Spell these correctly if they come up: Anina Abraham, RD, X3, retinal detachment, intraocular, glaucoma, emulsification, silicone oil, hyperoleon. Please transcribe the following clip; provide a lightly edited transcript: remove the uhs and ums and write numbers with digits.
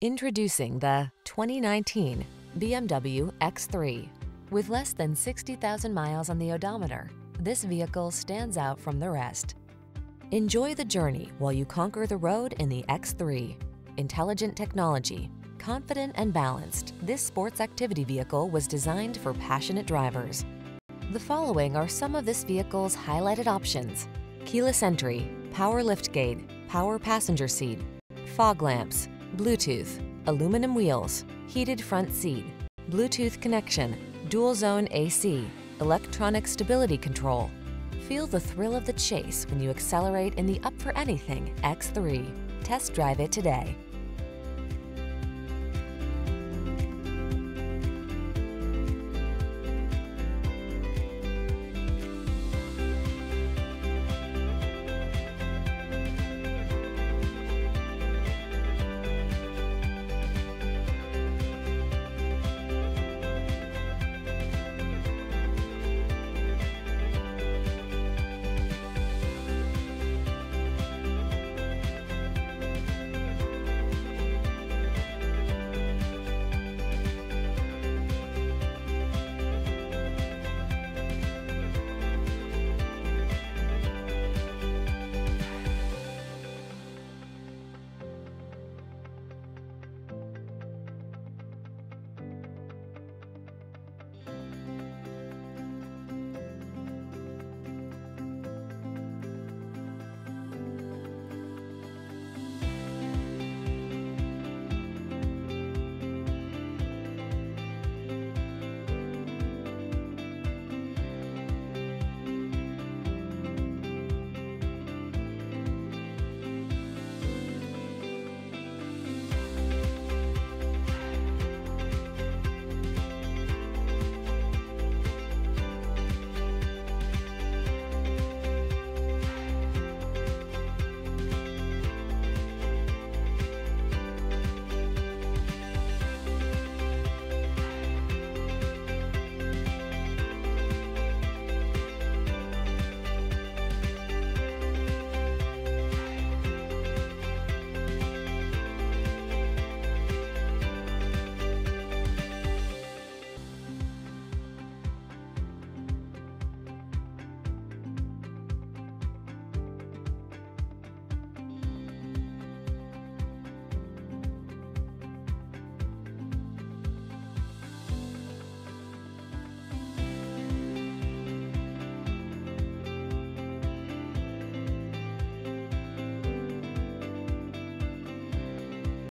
Introducing the 2019 BMW X3. With less than 60,000 miles on the odometer, this vehicle stands out from the rest. Enjoy the journey while you conquer the road in the X3. Intelligent technology, confident and balanced, this sports activity vehicle was designed for passionate drivers. The following are some of this vehicle's highlighted options: keyless entry, power liftgate, power passenger seat, fog lamps, Bluetooth, aluminum wheels, heated front seat, Bluetooth connection, dual zone AC, electronic stability control. Feel the thrill of the chase when you accelerate in the up for anything X3. Test drive it today.